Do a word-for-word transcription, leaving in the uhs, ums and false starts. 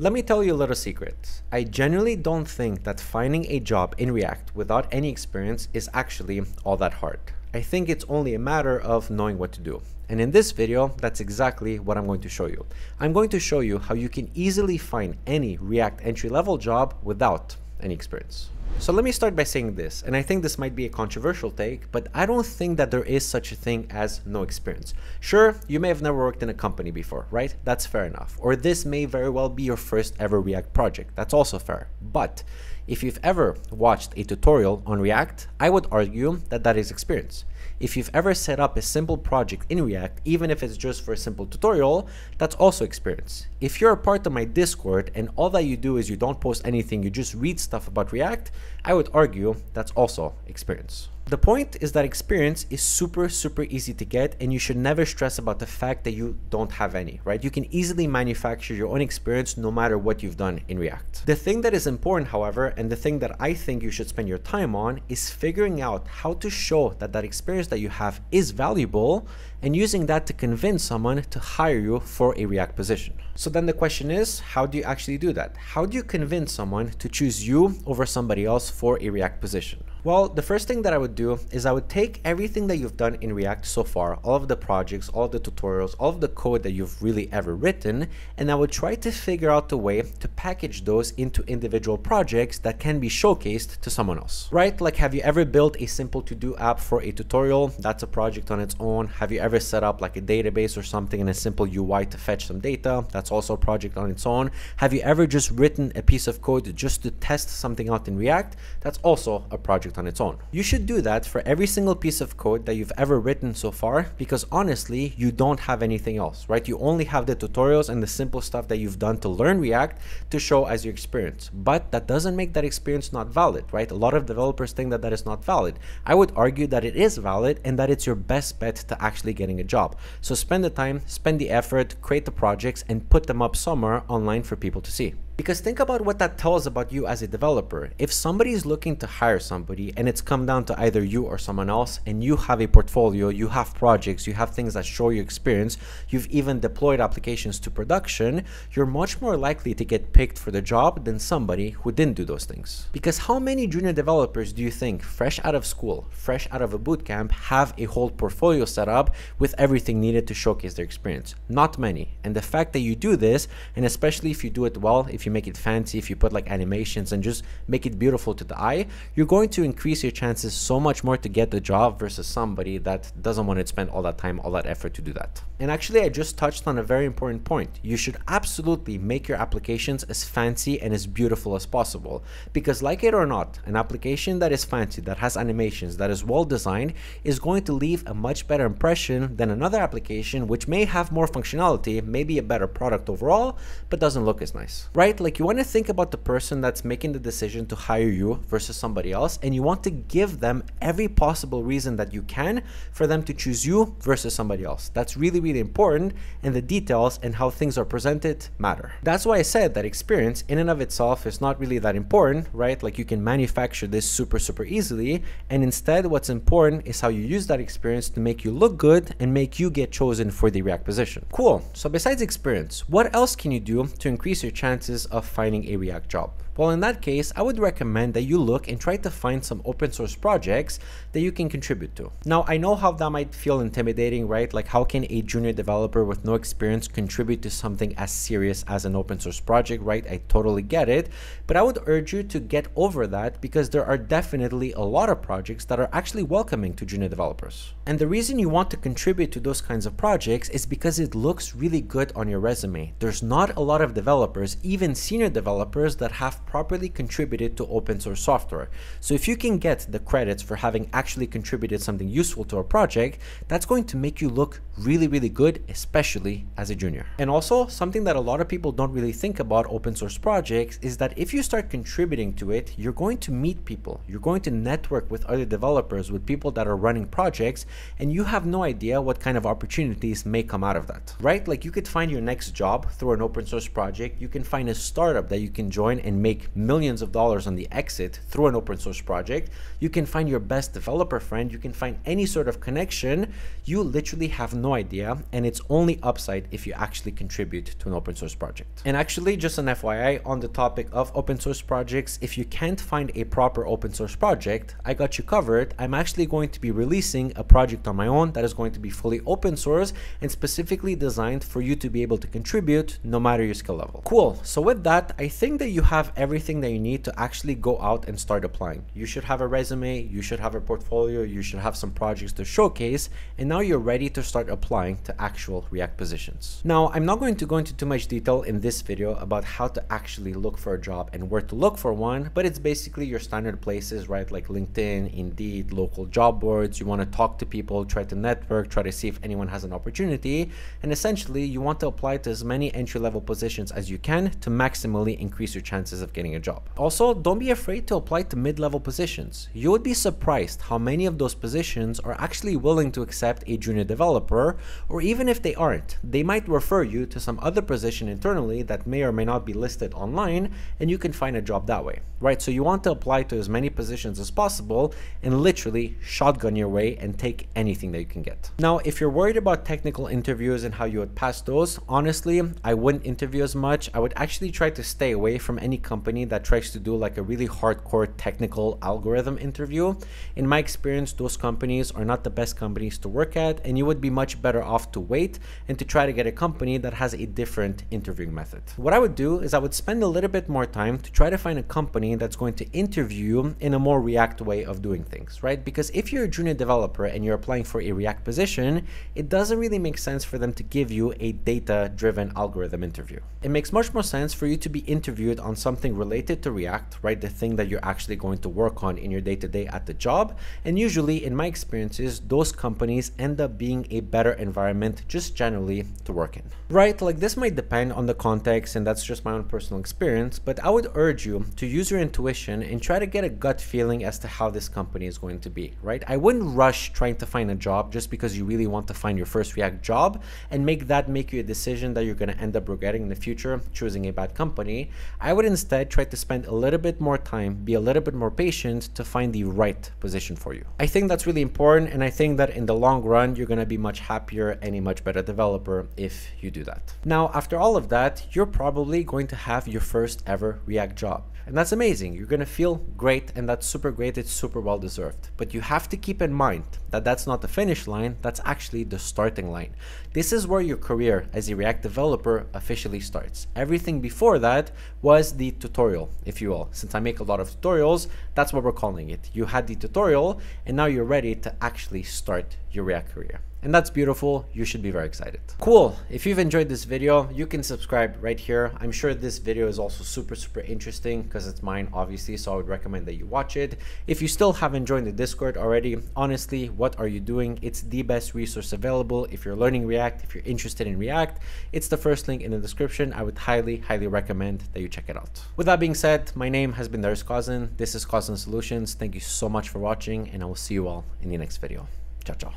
Let me tell you a little secret. I genuinely don't think that finding a job in React without any experience is actually all that hard. I think it's only a matter of knowing what to do. And in this video, that's exactly what I'm going to show you. I'm going to show you how you can easily find any React entry-level job without any experience. So let me start by saying this, and I think this might be a controversial take, but I don't think that there is such a thing as no experience. Sure, you may have never worked in a company before, right? That's fair enough. Or this may very well be your first ever React project. That's also fair. But if you've ever watched a tutorial on React, I would argue that that is experience. If you've ever set up a simple project in React, even if it's just for a simple tutorial, that's also experience. If you're a part of my Discord and all that you do is you don't post anything, you just read stuff about React, I would argue that's also experience. The point is that experience is super, super easy to get, and you should never stress about the fact that you don't have any, right? You can easily manufacture your own experience no matter what you've done in React. The thing that is important, however, and the thing that I think you should spend your time on is figuring out how to show that that experience that you have is valuable and using that to convince someone to hire you for a React position. So then the question is, how do you actually do that? How do you convince someone to choose you over somebody else for a React position? Well, the first thing that I would do is I would take everything that you've done in React so far, all of the projects, all of the tutorials, all of the code that you've really ever written, and I would try to figure out a way to package those into individual projects that can be showcased to someone else, right? Like, have you ever built a simple to-do app for a tutorial? That's a project on its own. Have you ever set up like a database or something in a simple U I to fetch some data? That's also a project on its own. Have you ever just written a piece of code just to test something out in React? That's also a project on its own. You should do that for every single piece of code that you've ever written so far, because honestly, you don't have anything else, right? You only have the tutorials and the simple stuff that you've done to learn React to show as your experience. But that doesn't make that experience not valid, right? A lot of developers think that that is not valid. I would argue that it is valid and that it's your best bet to actually getting a job. So spend the time, spend the effort, create the projects, and put them up somewhere online for people to see. Because think about what that tells about you as a developer. If somebody is looking to hire somebody and it's come down to either you or someone else, and you have a portfolio, you have projects, you have things that show your experience, you've even deployed applications to production, you're much more likely to get picked for the job than somebody who didn't do those things. Because how many junior developers do you think, fresh out of school, fresh out of a bootcamp, have a whole portfolio set up with everything needed to showcase their experience? Not many. And the fact that you do this, and especially if you do it well, if you make it fancy, if you put like animations and just make it beautiful to the eye, you're going to increase your chances so much more to get the job versus somebody that doesn't want to spend all that time, all that effort to do that. And actually, I just touched on a very important point. You should absolutely make your applications as fancy and as beautiful as possible, because like it or not, an application that is fancy, that has animations, that is well designed, is going to leave a much better impression than another application which may have more functionality, maybe a better product overall, but doesn't look as nice, right? Like, you want to think about the person that's making the decision to hire you versus somebody else, and you want to give them every possible reason that you can for them to choose you versus somebody else. That's really, really important, and the details and how things are presented matter. That's why I said that experience in and of itself is not really that important, right? Like, you can manufacture this super, super easily, and instead what's important is how you use that experience to make you look good and make you get chosen for the React position. Cool. So besides experience, what else can you do to increase your chances of finding a React job? Well, in that case, I would recommend that you look and try to find some open source projects that you can contribute to. Now, I know how that might feel intimidating, right? Like, how can a junior developer with no experience contribute to something as serious as an open source project, right? I totally get it. But I would urge you to get over that, because there are definitely a lot of projects that are actually welcoming to junior developers. And the reason you want to contribute to those kinds of projects is because it looks really good on your resume. There's not a lot of developers, even senior developers, that have properly contributed to open source software. So if you can get the credits for having actually contributed something useful to a project, that's going to make you look really, really good, especially as a junior. And also, something that a lot of people don't really think about open source projects is that if you start contributing to it, you're going to meet people, you're going to network with other developers, with people that are running projects, and you have no idea what kind of opportunities may come out of that, right? Like, you could find your next job through an open source project, you can find a startup that you can join and make millions of dollars on the exit through an open source project. You can find your best developer friend. You can find any sort of connection. You literally have no idea. And it's only upside if you actually contribute to an open source project. And actually, just an F Y I on the topic of open source projects, if you can't find a proper open source project, I got you covered. I'm actually going to be releasing a project on my own that is going to be fully open source and specifically designed for you to be able to contribute no matter your skill level. Cool. So with that, I think that you have everything that you need to actually go out and start applying. You should have a resume, you should have a portfolio, you should have some projects to showcase, and now you're ready to start applying to actual React positions. Now, I'm not going to go into too much detail in this video about how to actually look for a job and where to look for one, but it's basically your standard places, right? Like LinkedIn, Indeed, local job boards. You want to talk to people, try to network, try to see if anyone has an opportunity. And essentially, you want to apply to as many entry-level positions as you can to maximally increase your chances of getting a job. Also, don't be afraid to apply to mid-level positions. You would be surprised how many of those positions are actually willing to accept a junior developer, or even if they aren't, they might refer you to some other position internally that may or may not be listed online, and you can find a job that way, right? So you want to apply to as many positions as possible and literally shotgun your way and take anything that you can get. Now, if you're worried about technical interviews and how you would pass those, honestly, I wouldn't interview as much. I would actually try to stay away from any company that tries to do like a really hardcore technical algorithm interview. In my experience, those companies are not the best companies to work at, and you would be much better off to wait and to try to get a company that has a different interviewing method. What I would do is I would spend a little bit more time to try to find a company that's going to interview you in a more React way of doing things, right? Because if you're a junior developer and you're applying for a React position, it doesn't really make sense for them to give you a data-driven algorithm interview. It makes much more sense for you to be interviewed on something related to React, right? The thing that you're actually going to work on in your day-to-day at the job. And usually, in my experiences, those companies end up being a better environment just generally to work in, right? Like, this might depend on the context, and that's just my own personal experience, but I would urge you to use your intuition and try to get a gut feeling as to how this company is going to be, right? I wouldn't rush trying to find a job just because you really want to find your first React job and make that make you a decision that you're going to end up regretting in the future, choosing a bad company. I would instead try to spend a little bit more time, be a little bit more patient to find the right position for you. I think that's really important, and I think that in the long run, you're going to be much happier and a much better developer if you do that. Now, after all of that, you're probably going to have your first ever React job. And that's amazing. You're going to feel great, and that's super great. It's super well deserved. But you have to keep in mind that that's not the finish line. That's actually the starting line. This is where your career as a React developer officially starts. Everything before that was the tutorial, if you will. Since I make a lot of tutorials, that's what we're calling it. You had the tutorial, and now you're ready to actually start your React career. And that's beautiful. You should be very excited. Cool. If you've enjoyed this video, you can subscribe right here. I'm sure this video is also super, super interesting because it's mine, obviously. So I would recommend that you watch it. If you still haven't joined the Discord already, honestly, what are you doing? It's the best resource available. If you're learning React, if you're interested in React, it's the first link in the description. I would highly, highly recommend that you check it out. With that being said, my name has been Darius Kozin. This is Kozin Solutions. Thank you so much for watching, and I will see you all in the next video. Ciao, ciao.